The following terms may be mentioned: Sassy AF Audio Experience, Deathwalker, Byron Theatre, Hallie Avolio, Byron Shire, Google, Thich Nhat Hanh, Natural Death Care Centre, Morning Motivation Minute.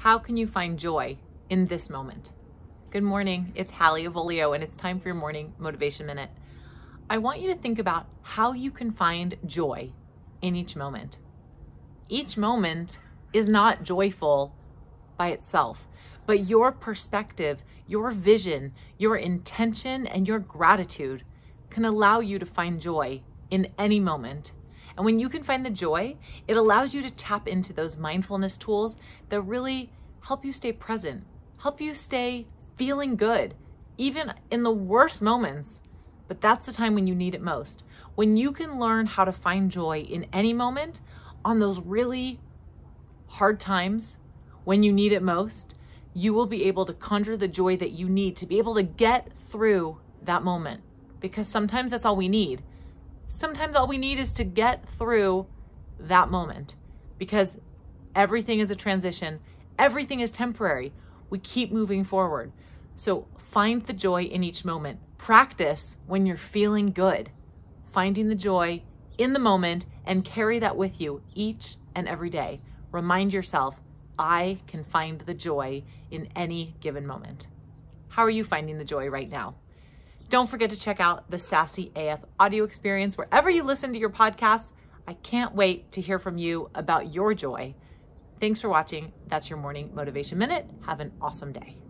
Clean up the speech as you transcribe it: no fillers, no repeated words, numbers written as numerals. How can you find joy in this moment? Good morning, it's Hallie Avolio, and it's time for your morning motivation minute. I want you to think about how you can find joy in each moment. Each moment is not joyful by itself, but your perspective, your vision, your intention, and your gratitude can allow you to find joy in any moment. And when you can find the joy, it allows you to tap into those mindfulness tools that really help you stay present, help you stay feeling good, even in the worst moments. But that's the time when you need it most. When you can learn how to find joy in any moment, on those really hard times when you need it most, you will be able to conjure the joy that you need to be able to get through that moment. Because sometimes that's all we need. Sometimes all we need is to get through that moment, because everything is a transition. Everything is temporary. We keep moving forward. So find the joy in each moment. Practice when you're feeling good, finding the joy in the moment, and carry that with you each and every day. Remind yourself, I can find the joy in any given moment. How are you finding the joy right now? Don't forget to check out the Sassy AF Audio Experience wherever you listen to your podcasts. I can't wait to hear from you about your joy. Thanks for watching. That's your morning motivation minute. Have an awesome day.